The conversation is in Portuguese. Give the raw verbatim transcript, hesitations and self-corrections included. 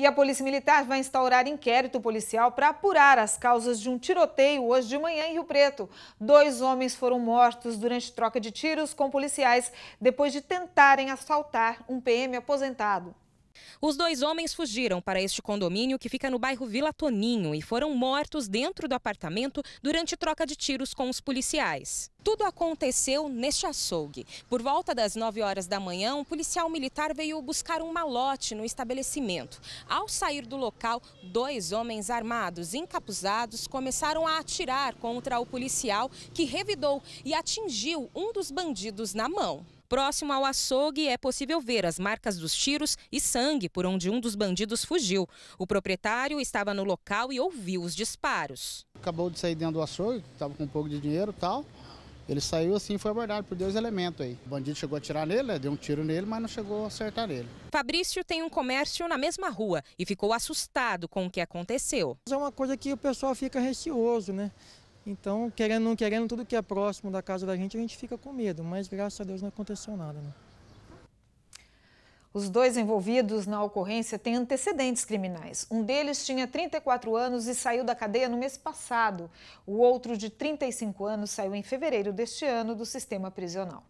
E a Polícia Militar vai instaurar inquérito policial para apurar as causas de um tiroteio hoje de manhã em Rio Preto. Dois homens foram mortos durante troca de tiros com policiais depois de tentarem assaltar um P M aposentado. Os dois homens fugiram para este condomínio que fica no bairro Vila Toninho e foram mortos dentro do apartamento durante troca de tiros com os policiais. Tudo aconteceu neste açougue. Por volta das nove horas da manhã, um policial militar veio buscar um malote no estabelecimento. Ao sair do local, dois homens armados, encapuzados, começaram a atirar contra o policial, que revidou e atingiu um dos bandidos na mão. Próximo ao açougue é possível ver as marcas dos tiros e sangue por onde um dos bandidos fugiu. O proprietário estava no local e ouviu os disparos. Acabou de sair dentro do açougue, estava com um pouco de dinheiro e tal. Ele saiu assim e foi abordado por dois elementos aí. O bandido chegou a atirar nele, né? Deu um tiro nele, mas não chegou a acertar nele. Fabrício tem um comércio na mesma rua e ficou assustado com o que aconteceu. É uma coisa que o pessoal fica receoso, né? Então, querendo ou não querendo, tudo que é próximo da casa da gente, a gente fica com medo, mas graças a Deus não aconteceu nada, né? Os dois envolvidos na ocorrência têm antecedentes criminais. Um deles tinha trinta e quatro anos e saiu da cadeia no mês passado. O outro, de trinta e cinco anos, saiu em fevereiro deste ano do sistema prisional.